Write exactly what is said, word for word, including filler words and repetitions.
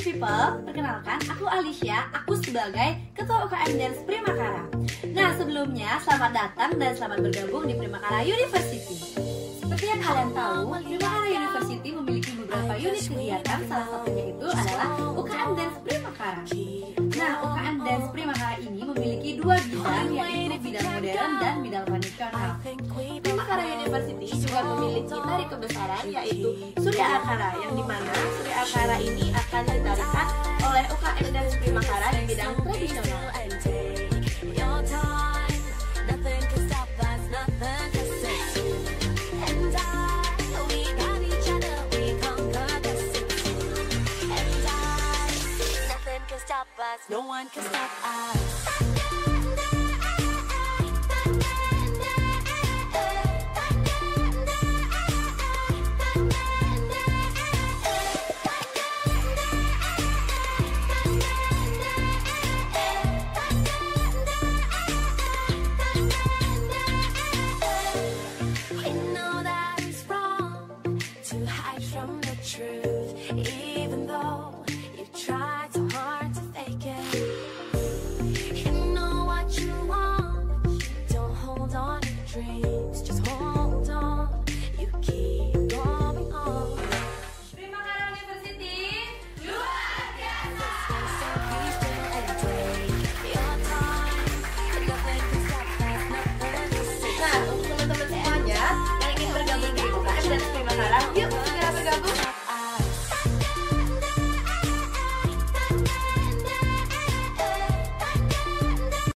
Beauty People, perkenalkan aku Alicia, aku sebagai Ketua U K M Dance Primakara. Nah sebelumnya, selamat datang dan selamat bergabung di Primakara University. Seperti yang kalian tahu, Primakara University memiliki beberapa unit kegiatan, salah satunya itu adalah U K M Dance Primakara. Nah, U K M Dance Primakara ini memiliki dua bidang, yaitu bidang modern dan bidang tradisional. Primakara University juga memiliki tarik kebesaran, yaitu Suryakara, yang dimana Suryakara ini akan ditarikan oleh U K M dan Primakara di bidang tradisional. No one can stop us.